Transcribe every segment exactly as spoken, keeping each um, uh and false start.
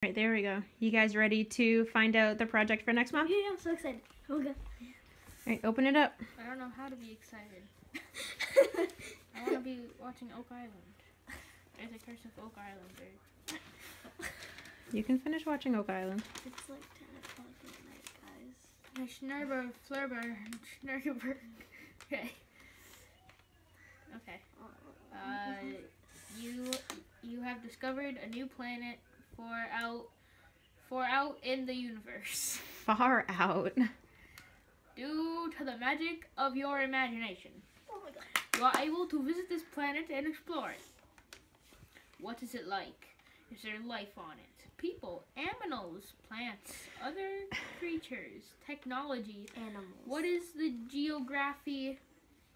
Right, there we go. You guys ready to find out the project for next month? Yeah, I'm so excited. Oh my God. Alright, open it up. I don't know how to be excited. I want to be watching Oak Island. There's a Curse of Oak Island there. You can finish watching Oak Island. It's like ten o'clock at night, guys. Schnurber, Flurber, Schnurberg. Okay. Okay. Uh, you, you have discovered a new planet far out, far out in the universe. Far out. Due to the magic of your imagination. Oh my God. You are able to visit this planet and explore it. What is it like? Is there life on it? People, animals, plants, other creatures, technology. Animals. What is the geography,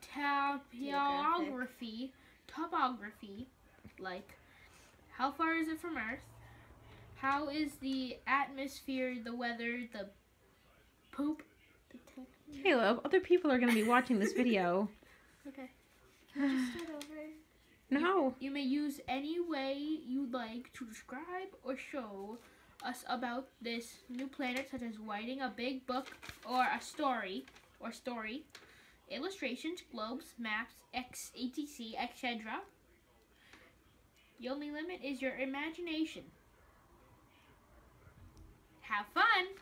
topography, topography like? How far is it from Earth? How is the atmosphere, the weather, the poop? Caleb, other people are going to be watching this video. Okay. Can I just start over? No. You, you may use any way you'd like to describe or show us about this new planet, such as writing a big book or a story, or story, illustrations, globes, maps, et cetera, et cetera. The only limit is your imagination. Have fun!